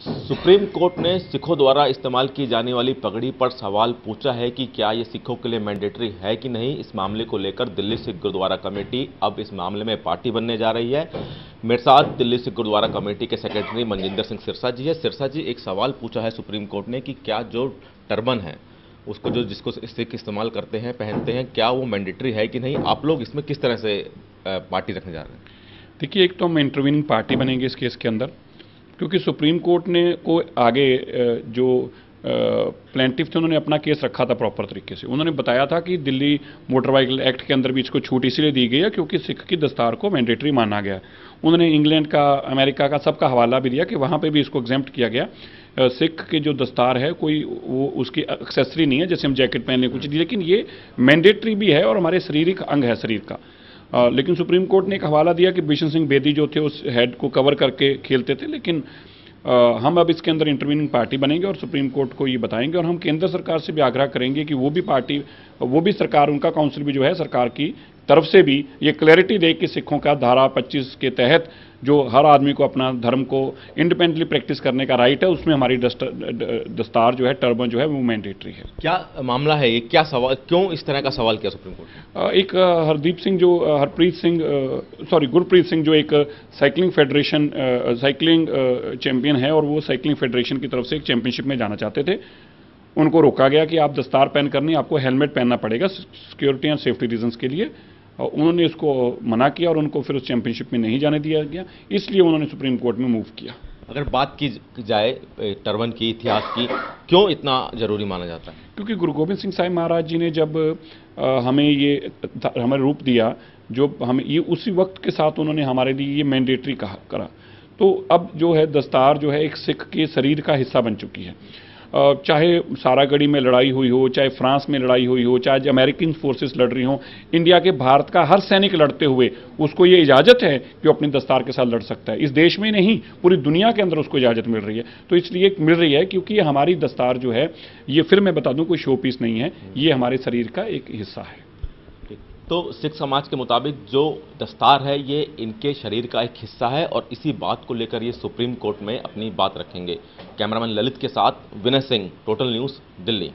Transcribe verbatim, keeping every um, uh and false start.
Supreme court ने सिखों द्वारा इस्तेमाल की जाने वाली पगड़ी पर सवाल पूछा है कि क्या ये सिखों के लिए मैंडेटरी है कि नहीं। इस मामले को लेकर दिल्ली सिख गुरुद्वारा कमेटी अब इस मामले में पार्टी बनने जा रही है। मेरे साथ दिल्ली सिख गुरुद्वारा कमेटी के सेक्रेटरी मंजिंदर सिंह सिरसा जी है। सिरसा जी, एक सवाल पूछा है सुप्रीम कोर्ट ने कि क्या जो टर्बन है उसको जो जिसको सिख इस्तेमाल करते हैं, पहनते हैं, क्या वो मैंडेटरी है कि नहीं। आप लोग इसमें किस तरह से पार्टी रखने जा रहे हैं? देखिए, एक तो हम इंटरवीनिंग पार्टी बनेंगे इस केस के अंदर, क्योंकि सुप्रीम कोर्ट ने को आगे जो प्लेंटिव थे उन्होंने अपना केस रखा था प्रॉपर तरीके से। उन्होंने बताया था कि दिल्ली मोटर व्हीकल एक्ट के अंदर भी इसको छूट इसीलिए दी गई है क्योंकि सिख की दस्तार को मैंडेटरी माना गया। उन्होंने इंग्लैंड का, अमेरिका का, सबका हवाला भी दिया कि वहाँ पे भी इसको एग्जेम्प्ट किया गया। सिख की जो दस्तार है कोई वो उसकी एक्सेसरी नहीं है, जैसे हम जैकेट पहन लें कुछ, लेकिन ये मैंडेटरी भी है और हमारे शारीरिक अंग है शरीर का। आ, लेकिन सुप्रीम कोर्ट ने एक हवाला दिया कि बिशन सिंह बेदी जो थे उस हेड को कवर करके खेलते थे। लेकिन आ, हम अब इसके अंदर इंटरवीनिंग पार्टी बनेंगे और सुप्रीम कोर्ट को ये बताएंगे, और हम केंद्र सरकार से भी आग्रह करेंगे कि वो भी पार्टी वो भी सरकार, उनका काउंसिल भी जो है सरकार की तरफ से भी ये क्लैरिटी दे कि सिखों का धारा पच्चीस के तहत जो हर आदमी को अपना धर्म को इंडिपेंडेंटली प्रैक्टिस करने का राइट है, उसमें हमारी दस्त, दस्तार जो है, टर्बन जो है, वो मैंडेटरी है। क्या मामला है ये? क्या सवाल, क्यों इस तरह का सवाल किया सुप्रीम कोर्ट? एक हरदीप सिंह जो हरप्रीत सिंह सॉरी गुरप्रीत सिंह जो एक साइकिलिंग फेडरेशन साइकिलिंग चैम्पियन है और वो साइकिलिंग फेडरेशन की तरफ से एक चैम्पियनशिप में जाना चाहते थे, उनको रोका गया कि आप दस्तार पहन करनी, आपको हेलमेट पहनना पड़ेगा सिक्योरिटी एंड सेफ्टी रीजंस के लिए। और उन्होंने इसको मना किया और उनको फिर उस चैंपियनशिप में नहीं जाने दिया गया, इसलिए उन्होंने सुप्रीम कोर्ट में मूव किया। अगर बात की जाए टर्बन की, इतिहास की, क्यों इतना जरूरी माना जाता है? क्योंकि गुरु गोविंद सिंह साहिब महाराज जी ने जब आ, हमें ये हमें रूप दिया, जो हमें ये उसी वक्त के साथ उन्होंने हमारे लिए ये मैंडेटरी कहा करा। तो अब जो है दस्तार जो है एक सिख के शरीर का हिस्सा बन चुकी है। चाहे सारागढ़ी में लड़ाई हुई हो, चाहे फ्रांस में लड़ाई हुई हो, चाहे अमेरिकन फोर्सेस लड़ रही हों, इंडिया के भारत का हर सैनिक लड़ते हुए उसको ये इजाज़त है कि वो अपनी दस्तार के साथ लड़ सकता है। इस देश में नहीं, पूरी दुनिया के अंदर उसको इजाज़त मिल रही है। तो इसलिए मिल रही है क्योंकि हमारी दस्तार जो है, ये फिर मैं बता दूं कोई शो पीस नहीं है, ये हमारे शरीर का एक हिस्सा है। तो सिख समाज के मुताबिक जो दस्तार है ये इनके शरीर का एक हिस्सा है और इसी बात को लेकर ये सुप्रीम कोर्ट में अपनी बात रखेंगे। कैमरामैन ललित के साथ विनय सिंह, टोटल न्यूज़, दिल्ली।